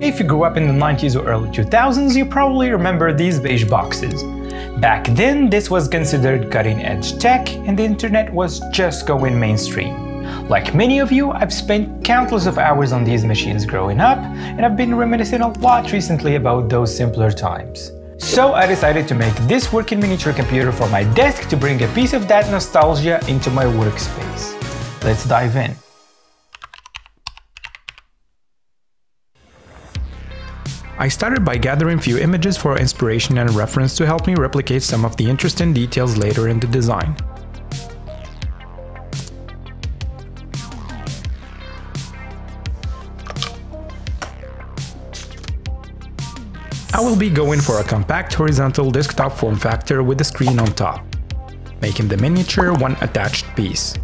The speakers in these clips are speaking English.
If you grew up in the 90s or early 2000s, you probably remember these beige boxes. Back then, this was considered cutting-edge tech and the internet was just going mainstream. Like many of you, I've spent countless of hours on these machines growing up, and I've been reminiscing a lot recently about those simpler times. So I decided to make this working miniature computer for my desk to bring a piece of that nostalgia into my workspace. Let's dive in. I started by gathering few images for inspiration and reference to help me replicate some of the interesting details later in the design. I will be going for a compact horizontal desktop form factor with a screen on top, making the miniature one attached piece.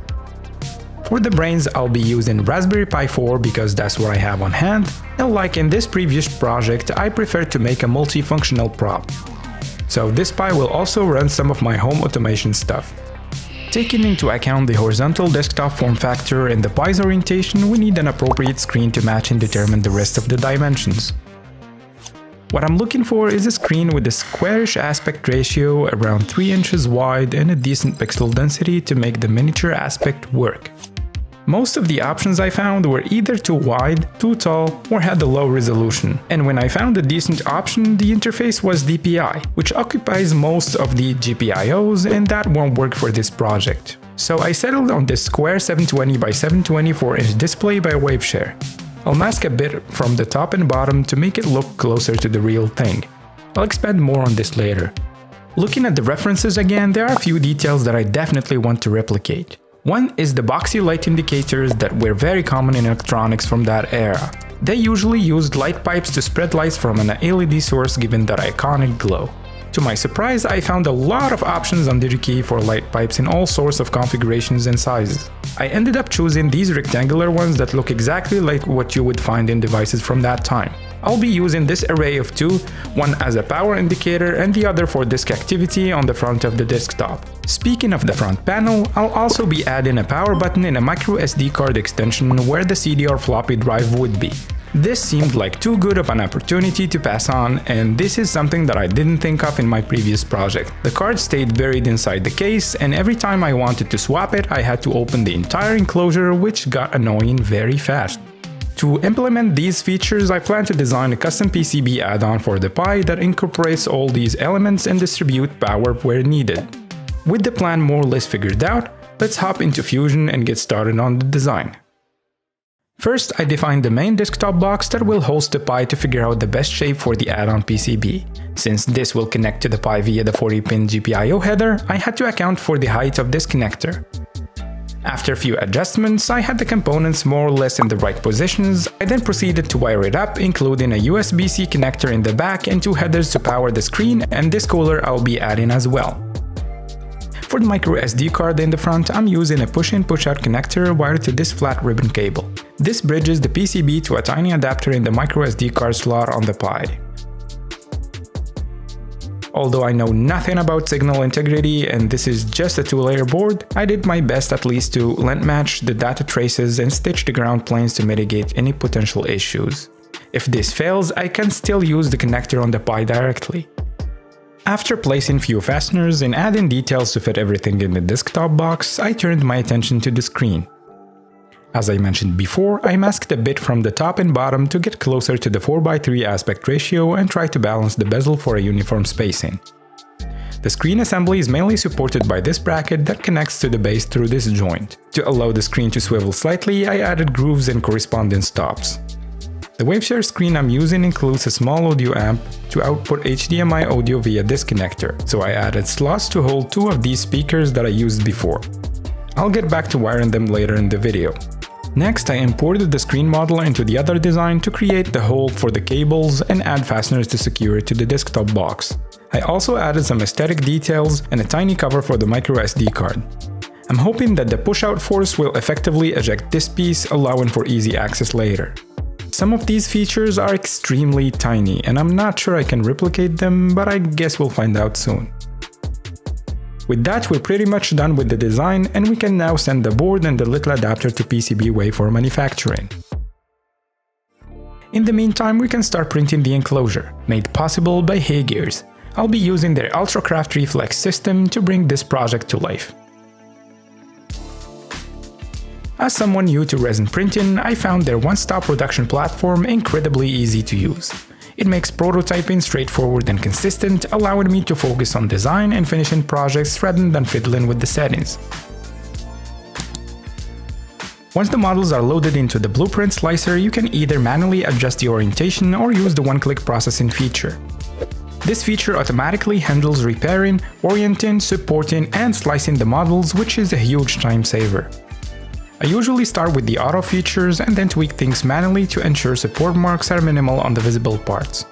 For the brains, I'll be using Raspberry Pi 4 because that's what I have on hand, and like in this previous project, I prefer to make a multifunctional prop. So this Pi will also run some of my home automation stuff. Taking into account the horizontal desktop form factor and the Pi's orientation, we need an appropriate screen to match and determine the rest of the dimensions. What I'm looking for is a screen with a squarish aspect ratio around 3 inches wide and a decent pixel density to make the miniature aspect work. Most of the options I found were either too wide, too tall, or had a low resolution. And when I found a decent option, the interface was DPI, which occupies most of the GPIOs, and that won't work for this project. So I settled on this square 720 by 720 4-inch display by Waveshare. I'll mask a bit from the top and bottom to make it look closer to the real thing. I'll expand more on this later. Looking at the references again, there are a few details that I definitely want to replicate. One is the boxy light indicators that were very common in electronics from that era. They usually used light pipes to spread lights from an LED source giving that iconic glow. To my surprise, I found a lot of options on DigiKey for light pipes in all sorts of configurations and sizes. I ended up choosing these rectangular ones that look exactly like what you would find in devices from that time. I'll be using this array of two, one as a power indicator and the other for disk activity on the front of the desktop. Speaking of the front panel, I'll also be adding a power button and a micro SD card extension where the CD or floppy drive would be. This seemed like too good of an opportunity to pass on, and this is something that I didn't think of in my previous project. The card stayed buried inside the case, and every time I wanted to swap it, I had to open the entire enclosure, which got annoying very fast. To implement these features, I plan to design a custom PCB add-on for the Pi that incorporates all these elements and distributes power where needed. With the plan more or less figured out, let's hop into Fusion and get started on the design. First, I defined the main desktop box that will host the Pi to figure out the best shape for the add-on PCB. Since this will connect to the Pi via the 40-pin GPIO header, I had to account for the height of this connector. After a few adjustments, I had the components more or less in the right positions. I then proceeded to wire it up, including a USB-C connector in the back and two headers to power the screen, and this cooler I'll be adding as well. For the microSD card in the front, I'm using a push-in push-out connector wired to this flat ribbon cable. This bridges the PCB to a tiny adapter in the microSD card slot on the Pi. Although I know nothing about signal integrity and this is just a two-layer board, I did my best at least to length match the data traces and stitch the ground planes to mitigate any potential issues. If this fails, I can still use the connector on the Pi directly. After placing few fasteners and adding details to fit everything in the desktop box, I turned my attention to the screen. As I mentioned before, I masked a bit from the top and bottom to get closer to the 4:3 aspect ratio and try to balance the bezel for a uniform spacing. The screen assembly is mainly supported by this bracket that connects to the base through this joint. To allow the screen to swivel slightly, I added grooves and corresponding stops. The Waveshare screen I'm using includes a small audio amp to output HDMI audio via this connector, so I added slots to hold two of these speakers that I used before. I'll get back to wiring them later in the video. Next, I imported the screen model into the other design to create the hole for the cables and add fasteners to secure it to the desktop box. I also added some aesthetic details and a tiny cover for the microSD card. I'm hoping that the push-out force will effectively eject this piece, allowing for easy access later. Some of these features are extremely tiny, and I'm not sure I can replicate them, but I guess we'll find out soon. With that, we're pretty much done with the design, and we can now send the board and the little adapter to PCBWay for manufacturing. In the meantime, we can start printing the enclosure, made possible by HeyGears. I'll be using their UltraCraft Reflex system to bring this project to life. As someone new to resin printing, I found their one-stop production platform incredibly easy to use. It makes prototyping straightforward and consistent, allowing me to focus on design and finishing projects rather than fiddling with the settings. Once the models are loaded into the Blueprint slicer, you can either manually adjust the orientation or use the one-click processing feature. This feature automatically handles repairing, orienting, supporting, and slicing the models, which is a huge time saver. I usually start with the auto features and then tweak things manually to ensure support marks are minimal on the visible parts.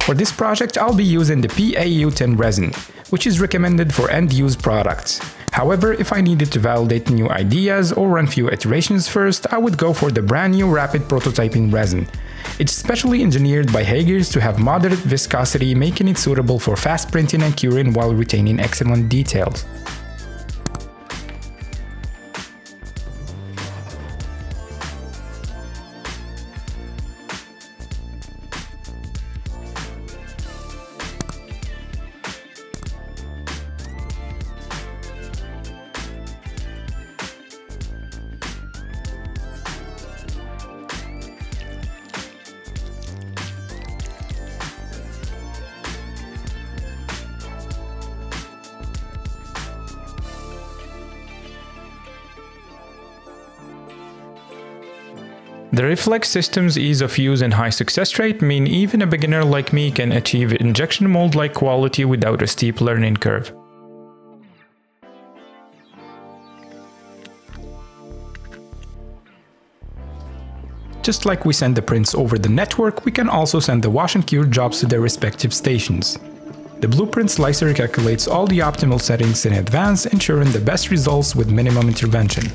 For this project, I'll be using the PAU10 resin, which is recommended for end-use products. However, if I needed to validate new ideas or run few iterations first, I would go for the brand new rapid prototyping resin. It's specially engineered by HeyGears to have moderate viscosity, making it suitable for fast printing and curing while retaining excellent details. The Reflex system's ease of use and high success rate mean even a beginner like me can achieve injection mold-like quality without a steep learning curve. Just like we send the prints over the network, we can also send the wash and cure jobs to their respective stations. The Blueprint slicer calculates all the optimal settings in advance, ensuring the best results with minimum intervention.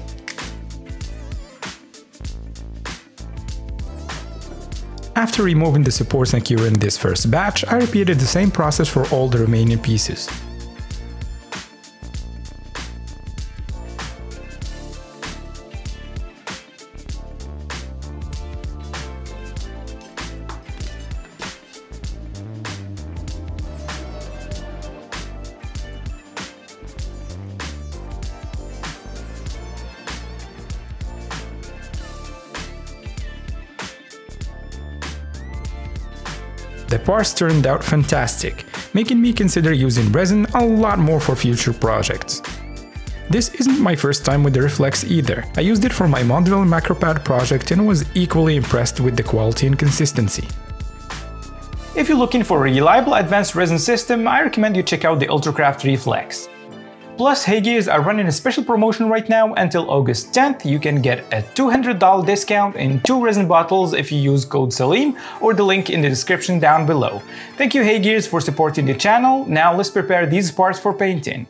After removing the supports and curing this first batch, I repeated the same process for all the remaining pieces. The parts turned out fantastic, making me consider using resin a lot more for future projects. This isn't my first time with the Reflex either. I used it for my modular macropad project and was equally impressed with the quality and consistency. If you're looking for a reliable advanced resin system, I recommend you check out the UltraCraft Reflex. Plus, HeyGears are running a special promotion right now until August 10th. You can get a $200 discount in 2 resin bottles if you use code Salim or the link in the description down below. Thank you, HeyGears, for supporting the channel. Now let's prepare these parts for painting.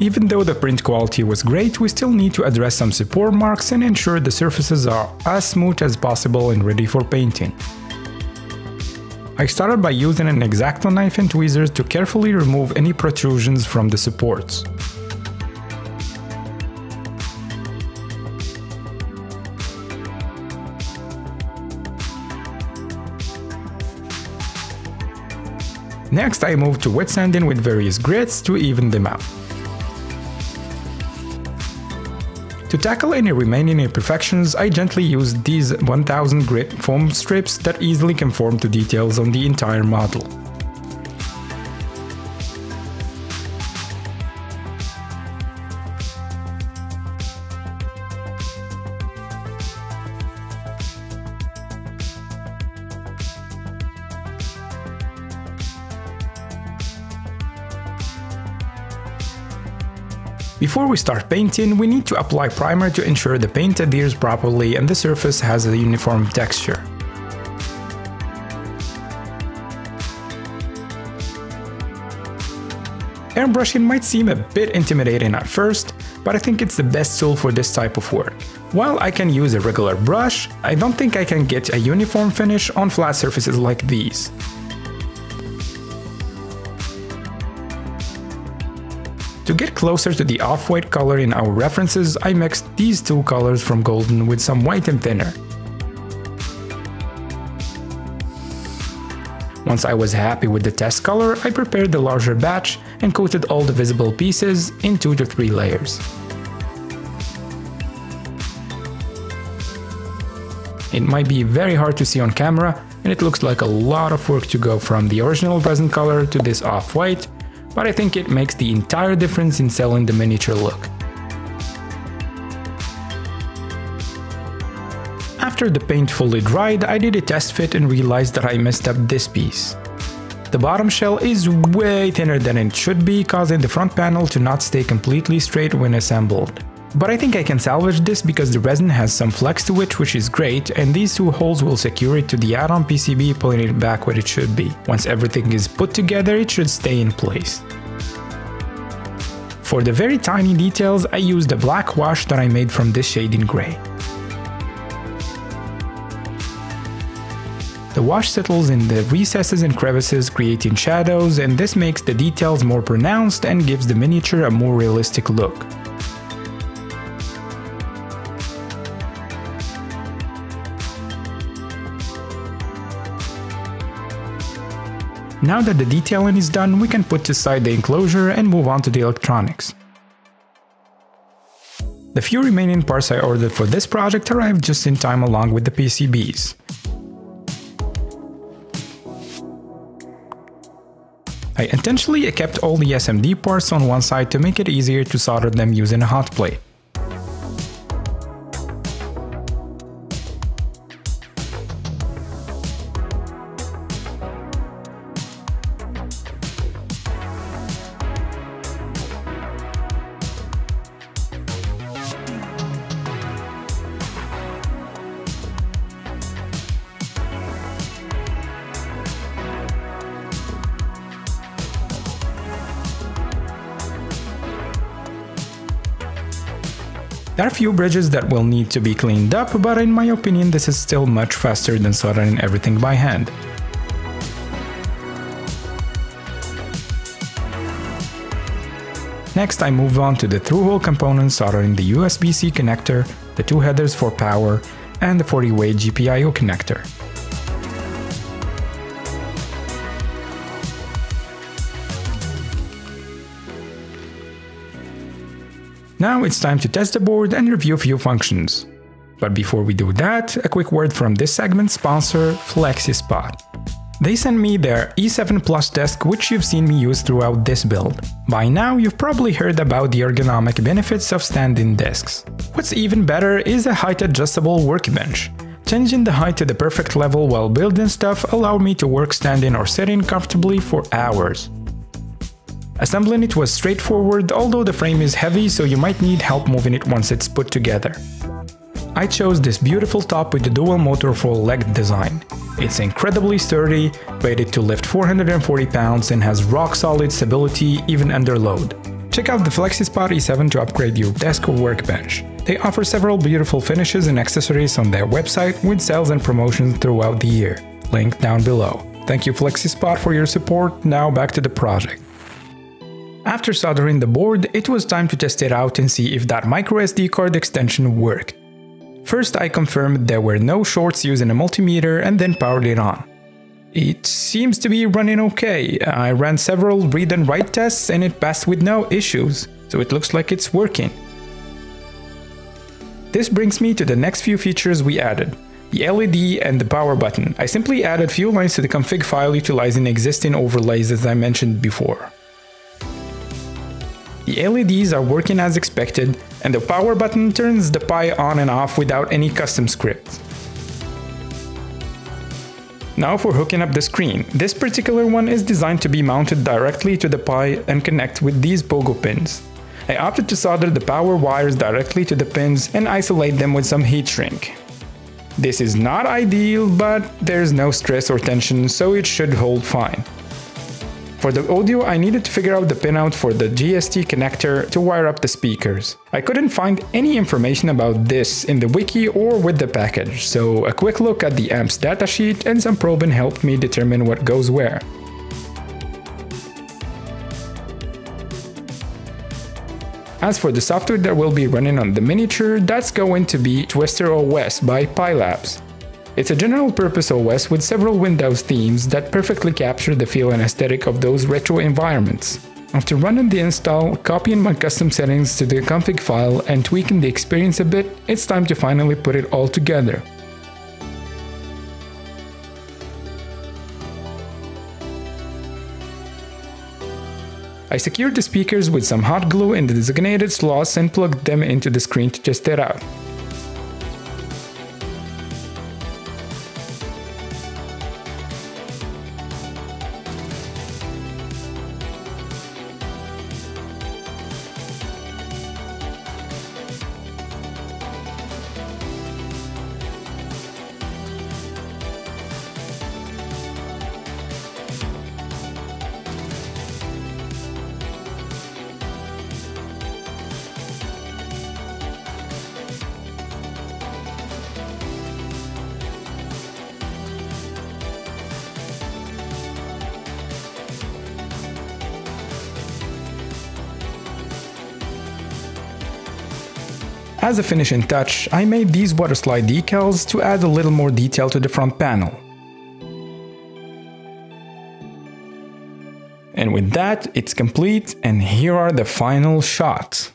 Even though the print quality was great, we still need to address some support marks and ensure the surfaces are as smooth as possible and ready for painting. I started by using an X-Acto knife and tweezers to carefully remove any protrusions from the supports. Next, I moved to wet sanding with various grits to even them out. To tackle any remaining imperfections, I gently used these 1000 grit foam strips that easily conform to details on the entire model. Before we start painting, we need to apply primer to ensure the paint adheres properly and the surface has a uniform texture. Airbrushing might seem a bit intimidating at first, but I think it's the best tool for this type of work. While I can use a regular brush, I don't think I can get a uniform finish on flat surfaces like these. To get closer to the off-white color in our references, I mixed these two colors from Golden with some white and thinner. Once I was happy with the test color, I prepared the larger batch and coated all the visible pieces in 2 to 3 layers. It might be very hard to see on camera, and it looks like a lot of work to go from the original present color to this off-white, but I think it makes the entire difference in selling the miniature look. After the paint fully dried, I did a test fit and realized that I messed up this piece. The bottom shell is way thinner than it should be, causing the front panel to not stay completely straight when assembled. But I think I can salvage this because the resin has some flex to it, which is great, and these two holes will secure it to the add-on PCB, pulling it back where it should be. Once everything is put together, it should stay in place. For the very tiny details, I used a black wash that I made from this shade in gray. The wash settles in the recesses and crevices, creating shadows, and this makes the details more pronounced and gives the miniature a more realistic look. Now that the detailing is done, we can put aside the enclosure and move on to the electronics. The few remaining parts I ordered for this project arrived just in time along with the PCBs. I intentionally kept all the SMD parts on one side to make it easier to solder them using a hot plate. There are few bridges that will need to be cleaned up, but in my opinion this is still much faster than soldering everything by hand. Next I move on to the through-hole components, soldering the USB-C connector, the two headers for power, and the 40-way GPIO connector. Now it's time to test the board and review a few functions. But before we do that, a quick word from this segment's sponsor, FlexiSpot. They sent me their E7 Plus desk, which you've seen me use throughout this build. By now, you've probably heard about the ergonomic benefits of stand-in desks. What's even better is a height-adjustable workbench. Changing the height to the perfect level while building stuff allowed me to work standing or sitting comfortably for hours. Assembling it was straightforward, although the frame is heavy, so you might need help moving it once it's put together. I chose this beautiful top with the dual motor for leg design. It's incredibly sturdy, rated to lift 440 pounds, and has rock-solid stability even under load. Check out the FlexiSpot E7 to upgrade your desk or workbench. They offer several beautiful finishes and accessories on their website with sales and promotions throughout the year. Link down below. Thank you FlexiSpot for your support. Now back to the project. After soldering the board, it was time to test it out and see if that microSD card extension worked. First, I confirmed there were no shorts using a multimeter and then powered it on. It seems to be running okay. I ran several read and write tests and it passed with no issues, so it looks like it's working. This brings me to the next few features we added: the LED and the power button. I simply added few lines to the config file utilizing existing overlays as I mentioned before. The LEDs are working as expected, and the power button turns the Pi on and off without any custom script. Now for hooking up the screen. This particular one is designed to be mounted directly to the Pi and connect with these pogo pins. I opted to solder the power wires directly to the pins and isolate them with some heat shrink. This is not ideal, but there's no stress or tension, so it should hold fine. For the audio, I needed to figure out the pinout for the GST connector to wire up the speakers. I couldn't find any information about this in the wiki or with the package, so a quick look at the amp's datasheet and some probing helped me determine what goes where. As for the software that will be running on the miniature, that's going to be Twister OS by PiLabs. It's a general-purpose OS with several Windows themes that perfectly capture the feel and aesthetic of those retro environments. After running the install, copying my custom settings to the config file and tweaking the experience a bit, it's time to finally put it all together. I secured the speakers with some hot glue in the designated slots and plugged them into the screen to test it out. As a finishing touch, I made these waterslide decals to add a little more detail to the front panel. And with that, it's complete, and here are the final shots.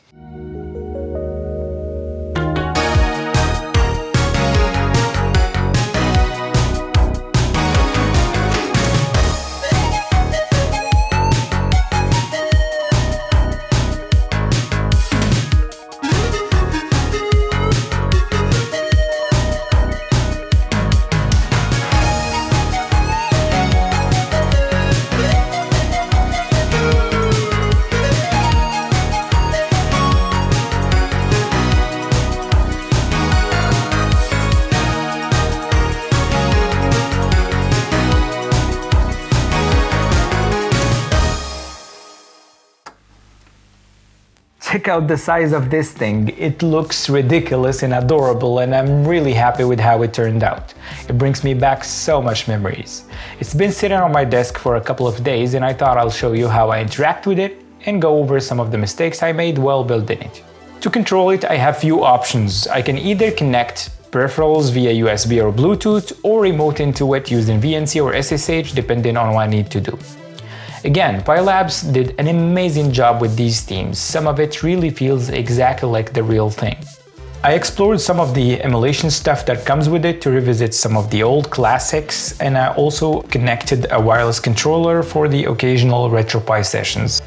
Check out the size of this thing, it looks ridiculous and adorable, and I'm really happy with how it turned out. It brings me back so much memories. It's been sitting on my desk for a couple of days and I thought I'll show you how I interact with it and go over some of the mistakes I made while building it. To control it, I have few options. I can either connect peripherals via USB or Bluetooth or remote into it using VNC or SSH depending on what I need to do. Again, PiLabs did an amazing job with these themes, some of it really feels exactly like the real thing. I explored some of the emulation stuff that comes with it to revisit some of the old classics, and I also connected a wireless controller for the occasional RetroPi sessions.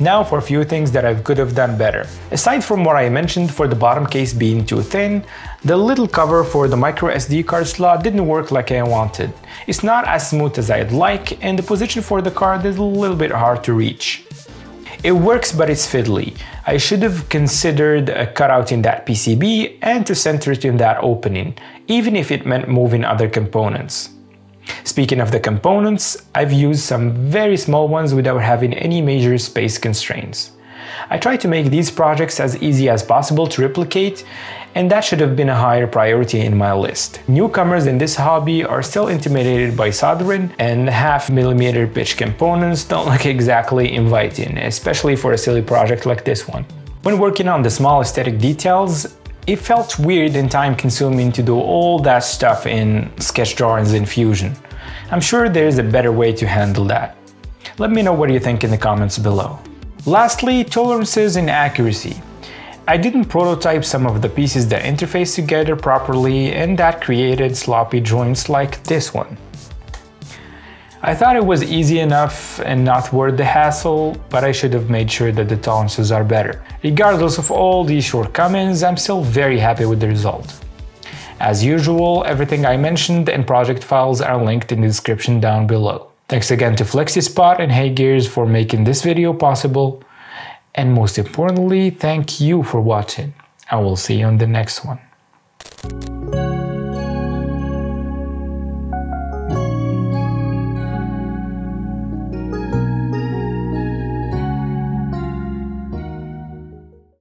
Now for a few things that I could have done better. Aside from what I mentioned for the bottom case being too thin, the little cover for the micro SD card slot didn't work like I wanted. It's not as smooth as I'd like, and the position for the card is a little bit hard to reach. It works, but it's fiddly. I should have considered a cutout in that PCB and to center it in that opening, even if it meant moving other components. Speaking of the components, I've used some very small ones without having any major space constraints. I try to make these projects as easy as possible to replicate, and that should have been a higher priority in my list. Newcomers in this hobby are still intimidated by soldering, and half-millimeter pitch components don't look exactly inviting, especially for a silly project like this one. When working on the small aesthetic details, it felt weird and time-consuming to do all that stuff in sketch drawings in Fusion. I'm sure there is a better way to handle that. Let me know what you think in the comments below. Lastly, tolerances and accuracy. I didn't prototype some of the pieces that interface together properly, and that created sloppy joints like this one. I thought it was easy enough and not worth the hassle, but I should have made sure that the tolerances are better. Regardless of all these shortcomings, I'm still very happy with the result. As usual, everything I mentioned and project files are linked in the description down below. Thanks again to FlexiSpot and HeyGears for making this video possible, and most importantly, thank you for watching. I will see you on the next one.